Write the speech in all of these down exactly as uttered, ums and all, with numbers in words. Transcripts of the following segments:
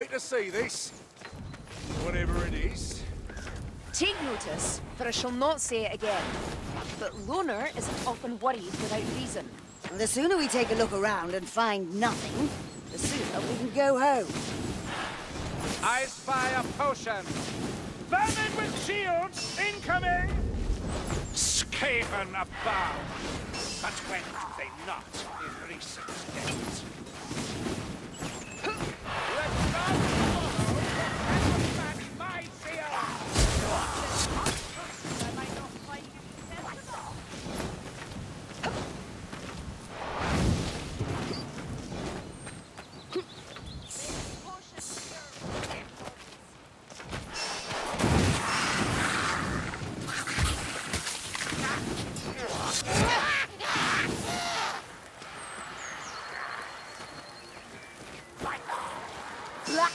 To see this, whatever it is. Take notice, for I shall not say it again, but Loner isn't often worried without reason. The sooner we take a look around and find nothing, the sooner we can go home. I spy a potion. Vermin with shields incoming! Skaven above! But when have they not in recent days?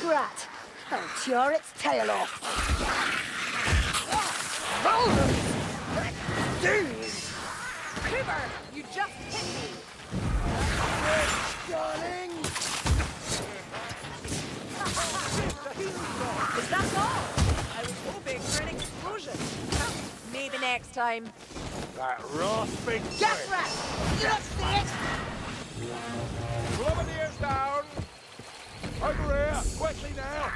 Rat. I'll tear its tail off. Vulnerable! Dudes! Kruber, you just hit me! Darling! Is that all? I was hoping for an explosion. Maybe next time. That roast big Yes, Rat! Just the extra! Over the ears down! Over here! Quickly now!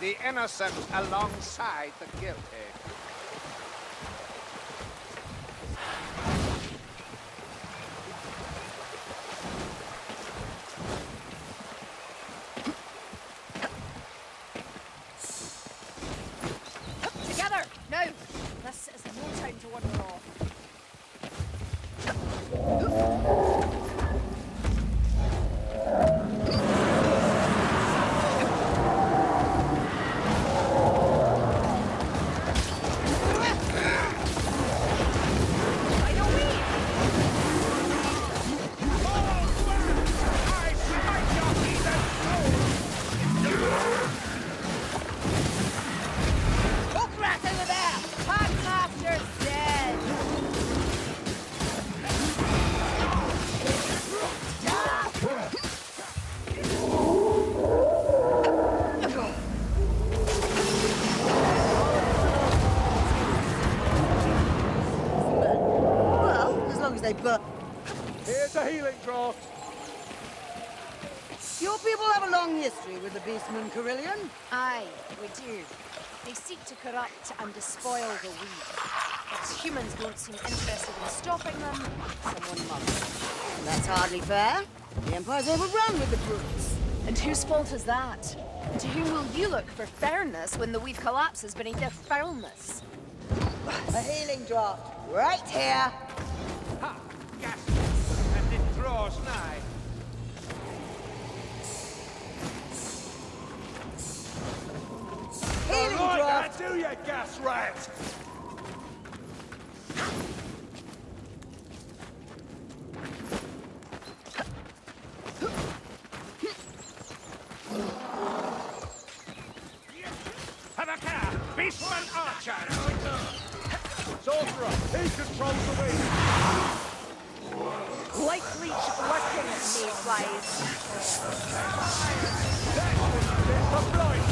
The innocent alongside the guilty. But here's a healing draught. Your people have a long history with the beastmen, Kerillian. Aye, we do. They seek to corrupt and despoil the weak. As humans don't seem interested in stopping them, someone must. That's hardly fair. The Empire's overrun with the brutes. And whose fault is that? And to whom will you look for fairness when the weave collapses beneath their foulness? A healing draught, right here. Ha! Gas! And it draws nigh. Healing draft! I do you, gas rat! Havaka! Beastman Archer! Sorcerer, he controls the wind. Light leech working at me, flies. That was a blind one.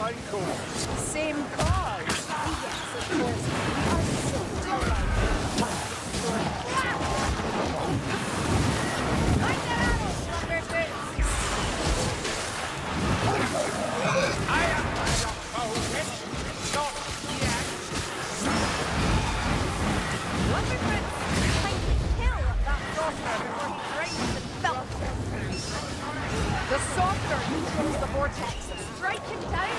Right away. Same cause. Yes, of course. We are so delighted. Like the arrows, younger things. I am not poet. Not yet. Wonder if it's like the kill of that sorcerer before he drains and fell. The sorcerer controls the vortex. Strike him down.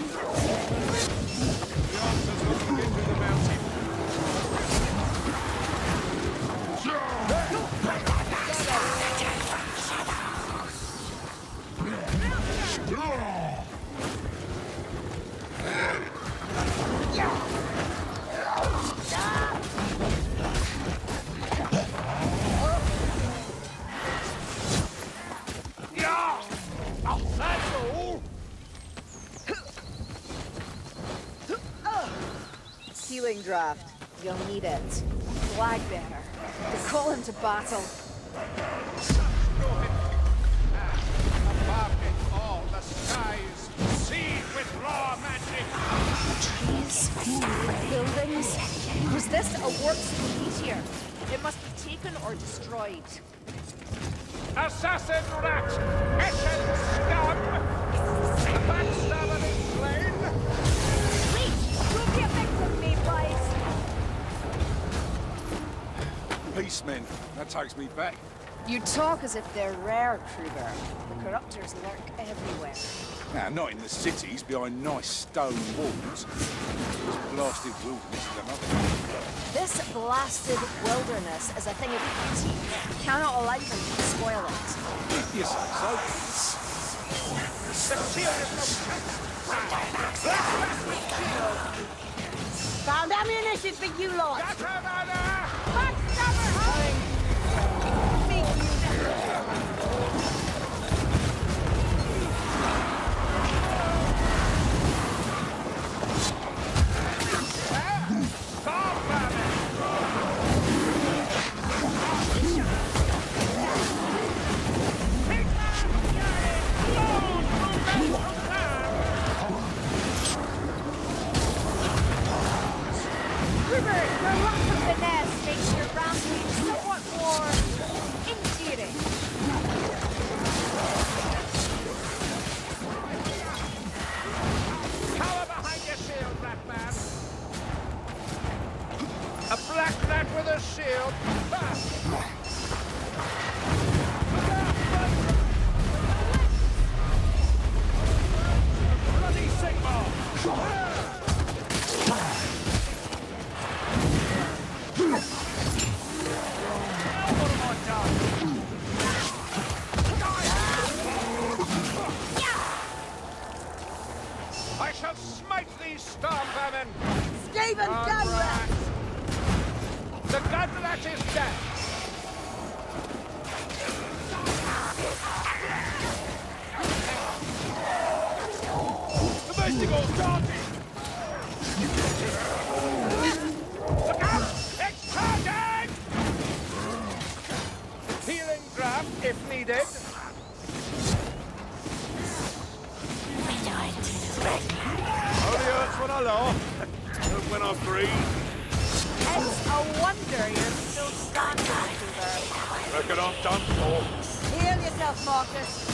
Go! storm draft. You'll need it. Flag bearer. They're calling to battle. Above it all, the skies seethe with raw magic. Trees, buildings. Was this a works meteor? It must be taken or destroyed. Assassin rat! Etched scum! The backstabber is slain! Wait! Don't be a victim, Mayflies! Peacemen, that takes me back. You talk as if they're rare, Kruber. The corruptors lurk everywhere. Now, not in the cities, behind nice stone walls. This blasted wilderness is another. This blasted wilderness is a thing of beauty. You cannot allow them to spoil it. You say so? The shield is no chance. Found ammunition for you lot. Get him out of there! Marcus.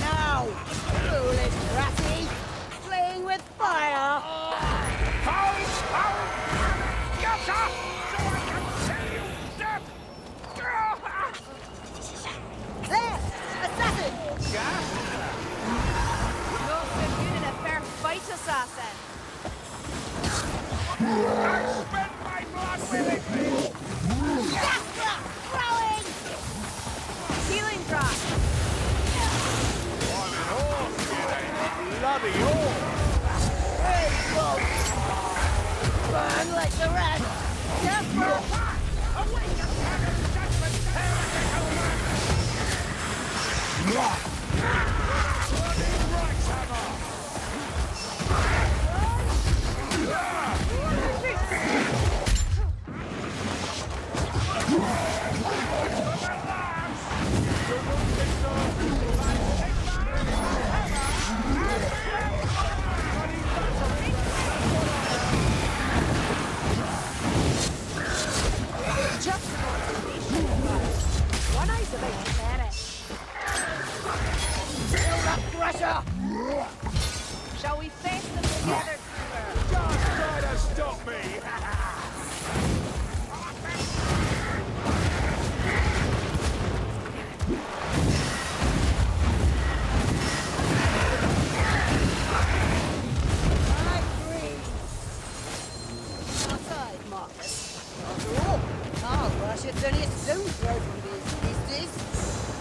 After all, our worship only assumes where it is, is this?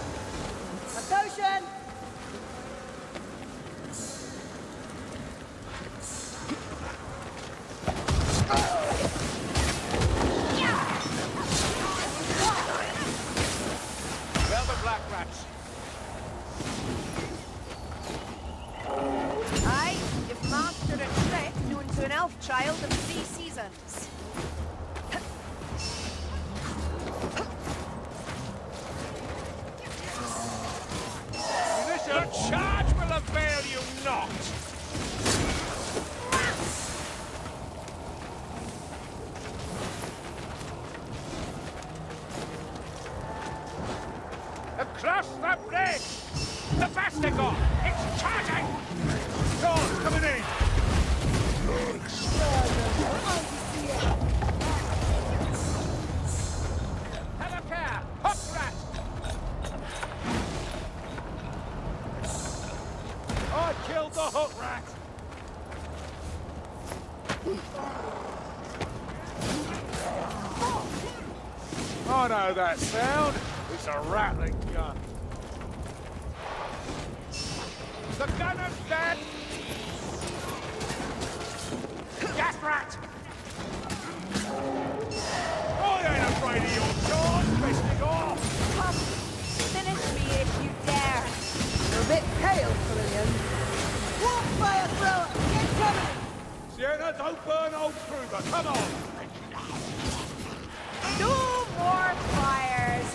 The charge will avail you not! Across the bridge! The Bastigon! It's charging! Dawn, coming in! Helicare! Hop rat! I killed the hook rat! I know that sound! It's a rattling gun. The gun is dead! Gas rat! I ain't afraid of your jaws, pissing off! Come, finish me if you dare! You're a bit pale, Kerillian. Walk, fire thrower! Get coming! Sienna, don't burn old Kruber! Come on! No more fires!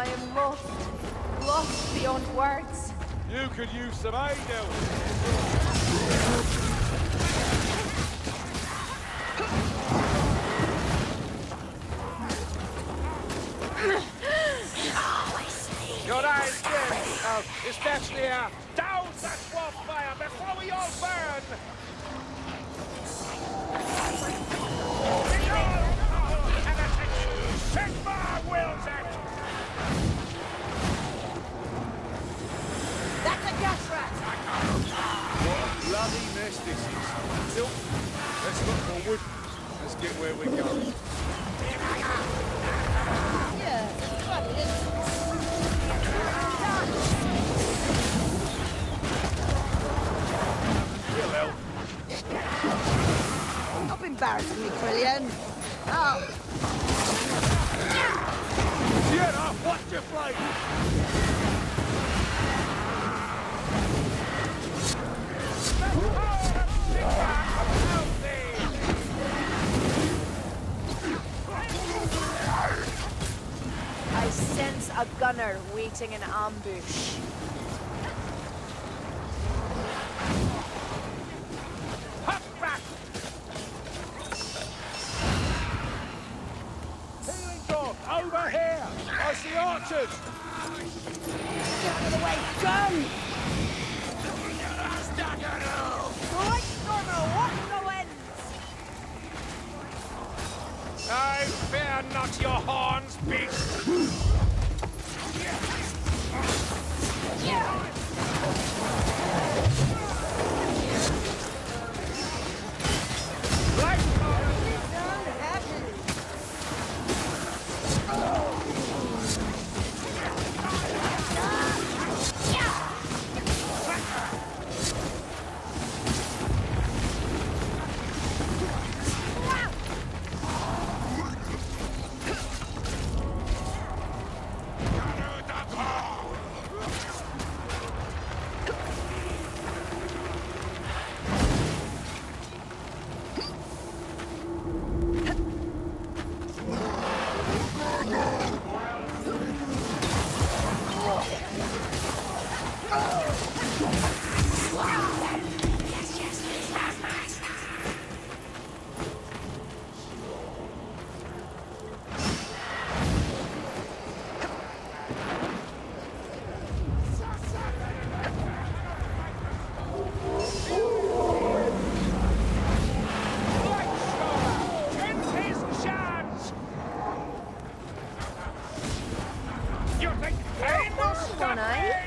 I am lost. Lost beyond words. You could use some aid, Your eyes here. Oh, it's definitely out. Down that swamp fire before we all burn! Set my wills at! That's a gas rat! What a bloody mess this is. Tilt. Let's look forward. Let's get where we're going. Yeah, well. Stop embarrassing me, Kerillian. Oh. Sienna, watch your flight! I sense a gunner waiting in ambush. Over here! I see archers! Get out of the way! Gun! Like normal, walk the winds! No, fear not your horns, beast! Right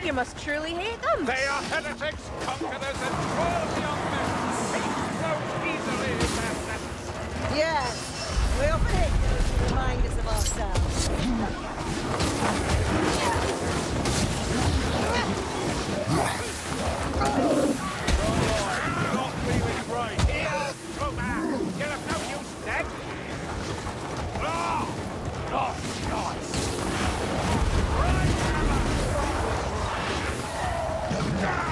You must truly hate them. They are heretics, conquerors, and trolls young men. So easily in their presence. Yes, we often hate those who remind us of ourselves. Oh, not feeling right. Here, Kruber, you're of no use dead. Oh, not nice. Shadow!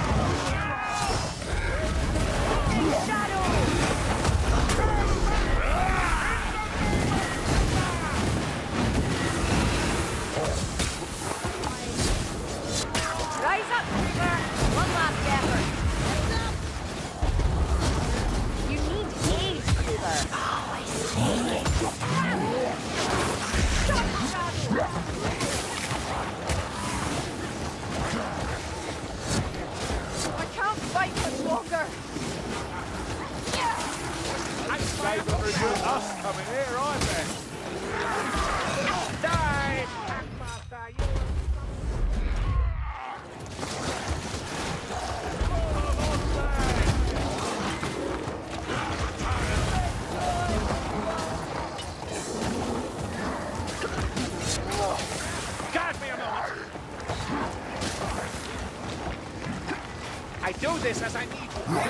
do this as I need you. And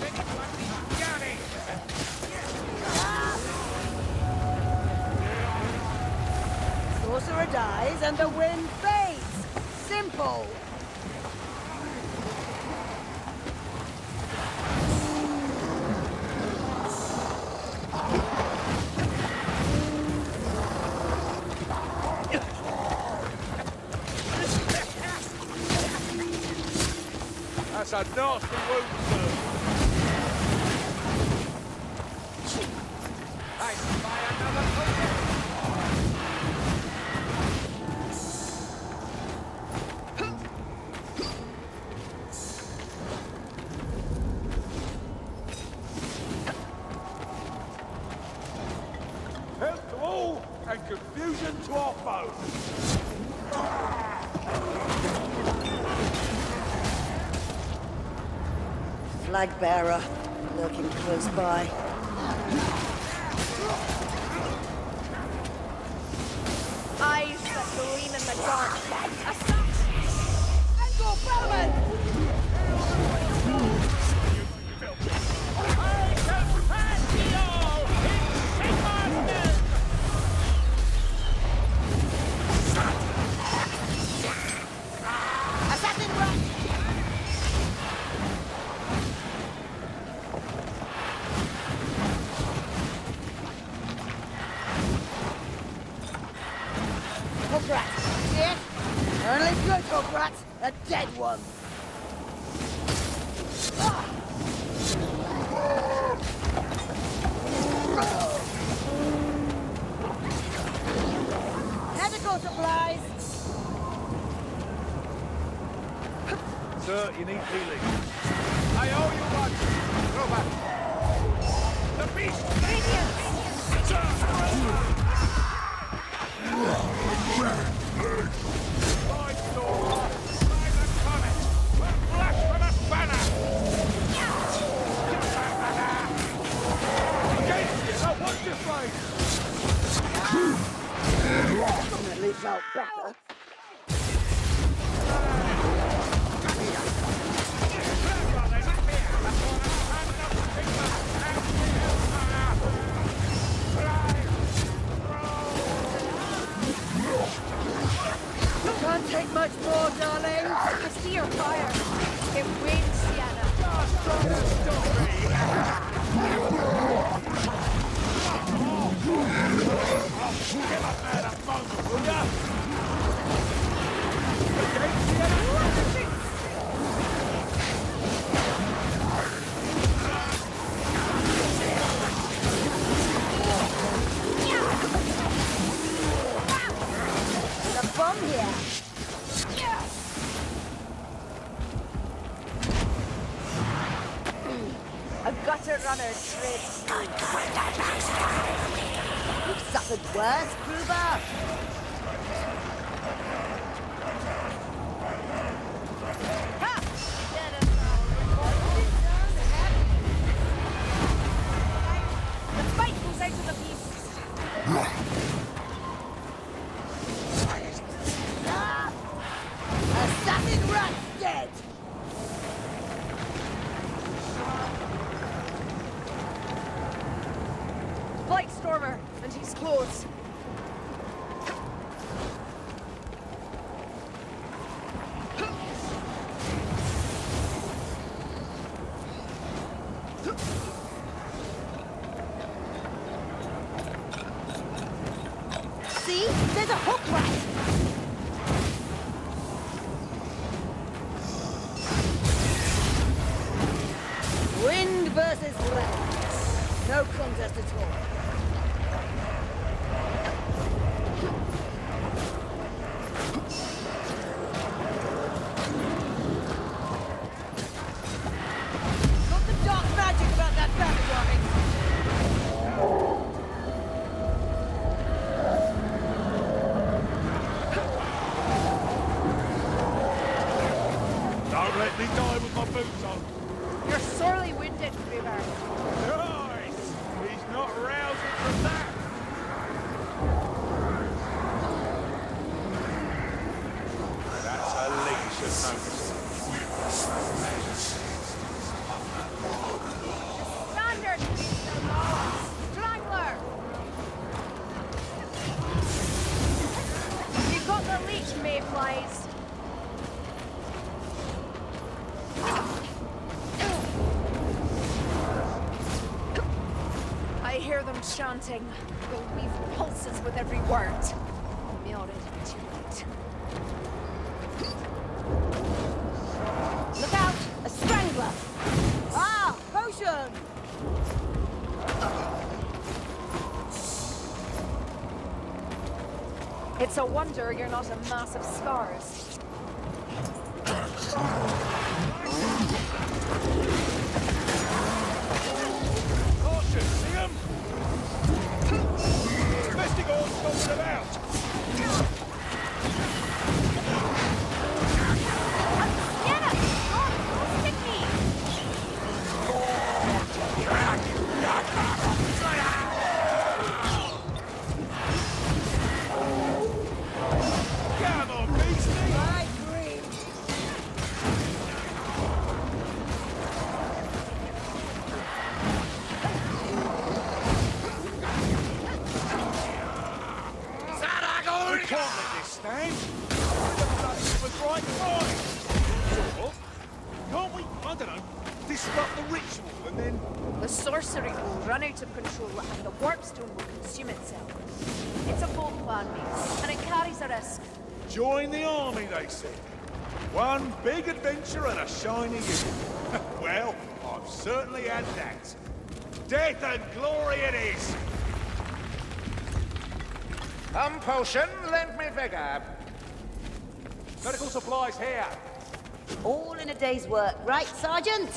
many bloody sorcerer dies and the wind fades. Simple. That's a nasty wound. I spy another clue. Help to all and confusion to our foes. Flag bearer, lurking close by. Eyes that gleam in the dark. Assassin! Angle Bellman! I surpass you all in Sigma's! Assassin run! Only good for brats, a dead one. Medical supplies. Sir, you need healing. I owe you one. Kruber. The beast. Kerillian. Sir. Ultimately felt better. You can't take much more, darling. I see your fire. It wins, Sienna. Just tell the story. Give up there, that monster, will ya? There's a bomb here. A gutter runner treads me. You've suffered worse, Kruber! Ha! The fight goes out to the pieces. Ah! Assassin Rat's dead! Stormer, and he's close. See? There's a hook rat! Wind versus land. No contest at all. Let me die with my boots on. You're sorely winded, Kruber. Nice! He's not rousing from that. That's a leash of notice. supplies. I hear them chanting. They'll weave pulses with every word. I'm already too late. Look out! A strangler! Ah! Potion! It's a wonder you're not a mass of scars. Caution, see him? Domesticals talking about! Join the army, they said. One big adventure and a shiny uniform. Well, I've certainly had that. Death and glory it is! Some potion, lend me vigor. Medical supplies here. All in a day's work, right, Sergeant?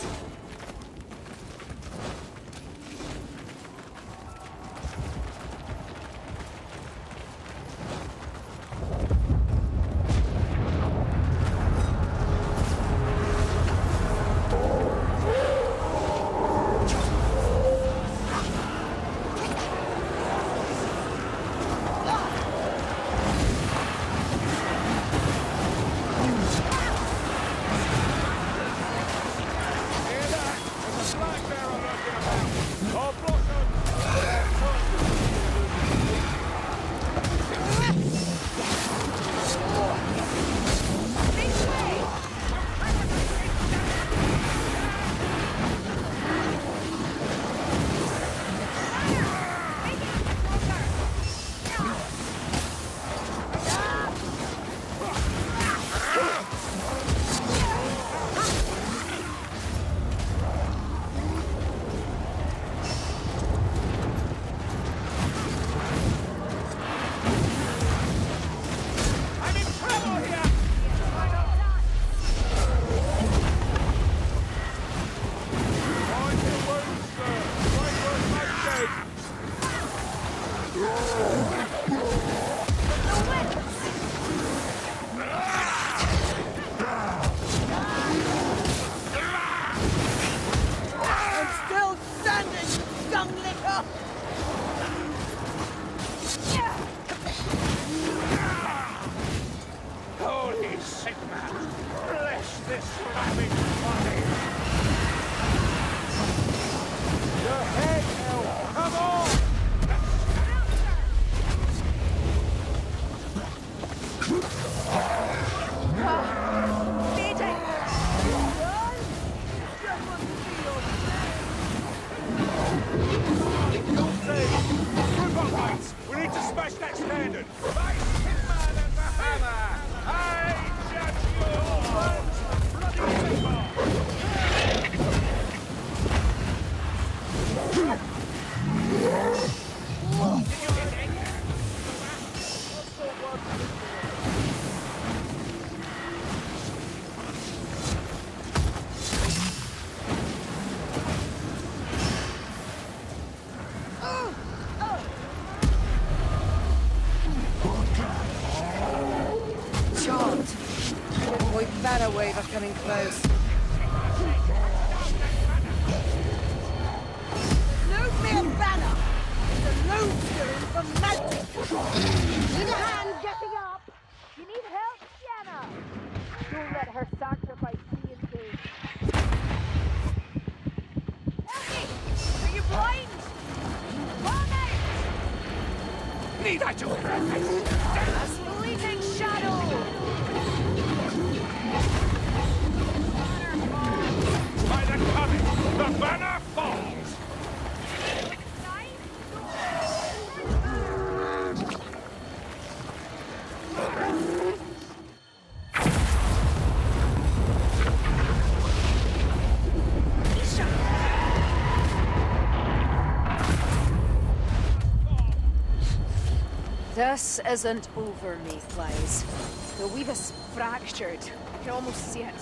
Coming close. A fleeting shadow! The banner falls! This isn't over, Mayflies. The weave is fractured. I can almost see it.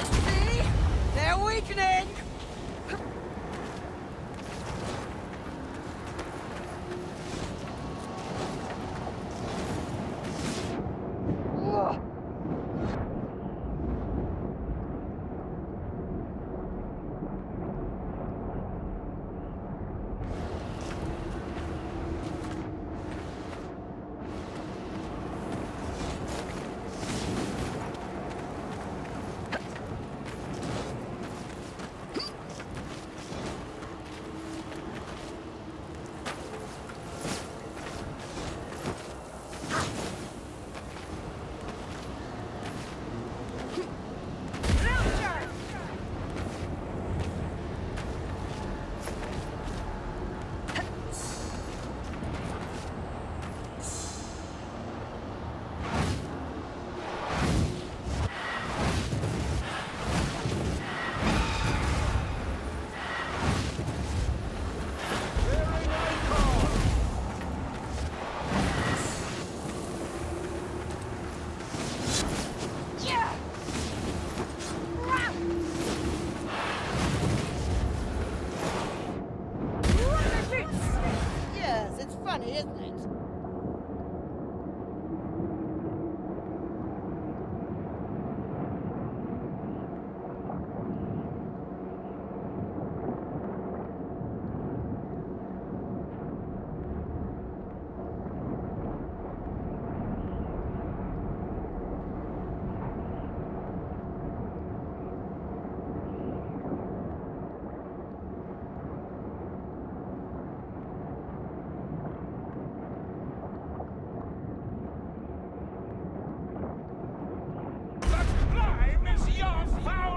See? They're weakening!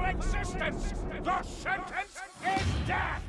Existence. The sentence is death!